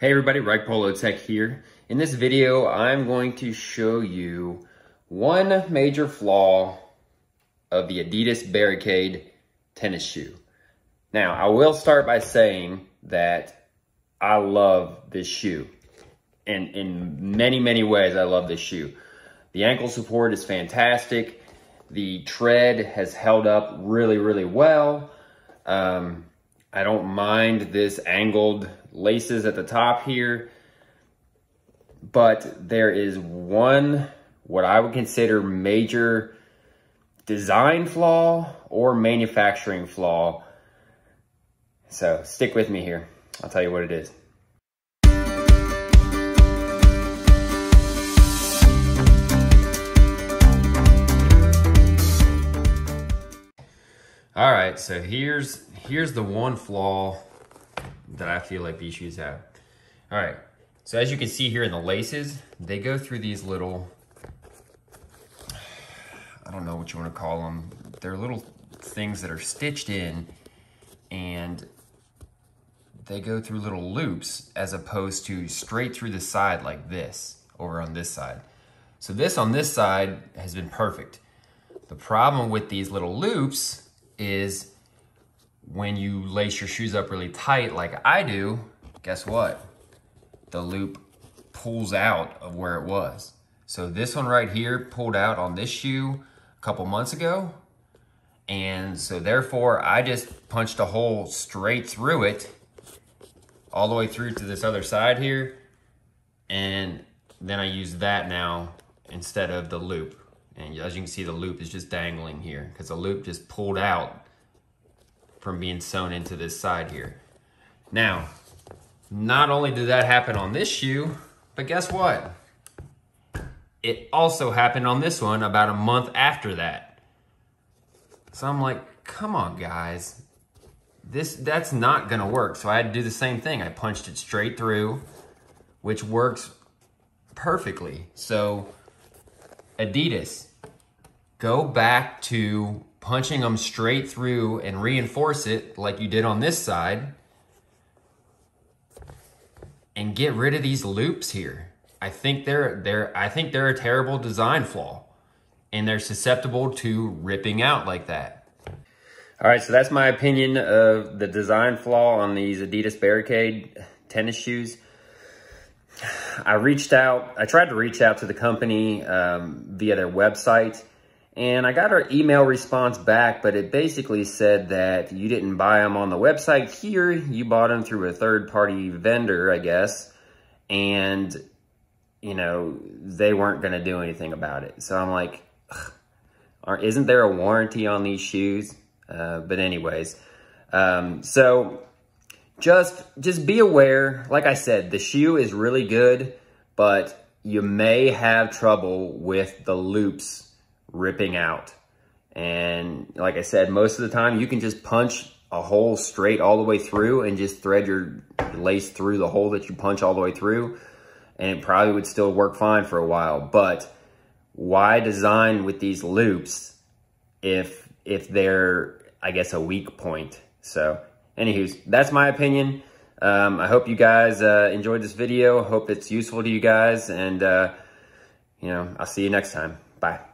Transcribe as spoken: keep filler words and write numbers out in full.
Hey everybody, ReichpoloTech here. In this video, I'm going to show you one major flaw of the Adidas Barricade tennis shoe. Now, I will start by saying that I love this shoe. And in many, many ways, I love this shoe. The ankle support is fantastic. The tread has held up really, really well. Um, I don't mind this angled laces at the top here, but there is one, what I would consider major design flaw or manufacturing flaw. So stick with me here. I'll tell you what it is. All right, so here's here's the one flaw that I feel like these shoes have. All right, so as you can see here in the laces, they go through these little, I don't know what you want to call them. They're little things that are stitched in, and they go through little loops as opposed to straight through the side like this over on this side. So this on this side has been perfect. The problem with these little loops is when you lace your shoes up really tight like I do, guess what? The loop pulls out of where it was. So this one right here pulled out on this shoe a couple months ago. And so therefore I just punched a hole straight through it, all the way through to this other side here. And then I use that now instead of the loop. And as you can see, the loop is just dangling here because the loop just pulled out from being sewn into this side here. Now, not only did that happen on this shoe, but guess what? It also happened on this one about a month after that. So I'm like, come on guys, this that's not gonna work. So I had to do the same thing. I punched it straight through, which works perfectly. So Adidas, go back to punching them straight through and reinforce it like you did on this side and get rid of these loops here. I think they're, they're, I think they're a terrible design flaw and they're susceptible to ripping out like that. All right, so that's my opinion of the design flaw on these Adidas Barricade tennis shoes. I reached out, I tried to reach out to the company um, via their website, and I got our email response back, but it basically said that you didn't buy them on the website here, you bought them through a third-party vendor, I guess, and, you know, they weren't going to do anything about it. So I'm like, isn't there a warranty on these shoes? Uh, but anyways, um, so... Just, just be aware, like I said, the shoe is really good, but you may have trouble with the loops ripping out. And like I said, most of the time you can just punch a hole straight all the way through and just thread your lace through the hole that you punch all the way through. And it probably would still work fine for a while, but why design with these loops if, if they're, I guess, a weak point? So anywho's, that's my opinion. Um, I hope you guys uh, enjoyed this video. Hope it's useful to you guys. And, uh, you know, I'll see you next time. Bye.